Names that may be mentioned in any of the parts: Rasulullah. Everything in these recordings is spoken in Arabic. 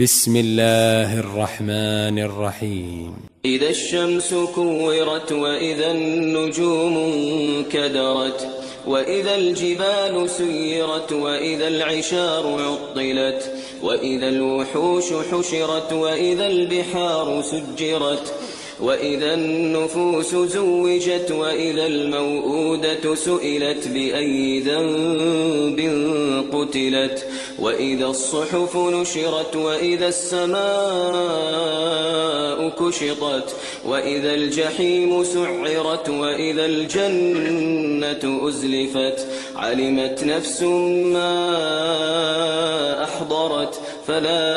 بسم الله الرحمن الرحيم. إذا الشمس كورت وإذا النجوم انكدرت وإذا الجبال سيرت وإذا العشار عطلت وإذا الوحوش حشرت وإذا البحار سجرت وإذا النفوس زوجت وإذا الموءودة سئلت بأي ذنب قتلت وإذا الصحف نشرت وإذا السماء كشطت وإذا الجحيم سعرت وإذا الجنة أزلفت علمت نفس ما أحضرت فلا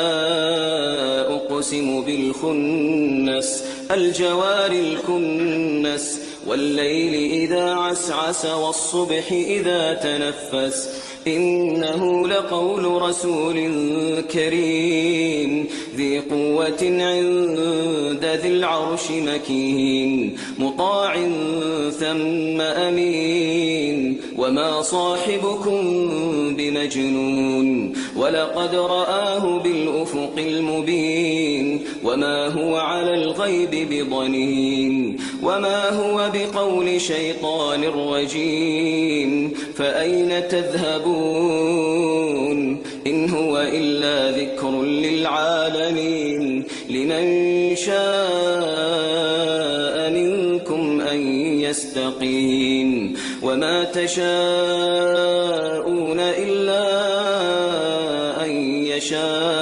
أقسم بالخنس الجوار الكنس والليل إذا عسعس والصبح إذا تنفس إنه لقول رسول كريم ذي قوة عند ذي العرش مكين مطاع ثم أمين وما صاحبكم بمجنون ولقد رآه بالأفق المبين وما هو على الغيب بضنين وما هو بقول شيطان رجيم فأين تذهبون إن هو إلا ذكر للعالمين لمن شاء منكم أن يستقيم وما تشاءون إلا أن يشاء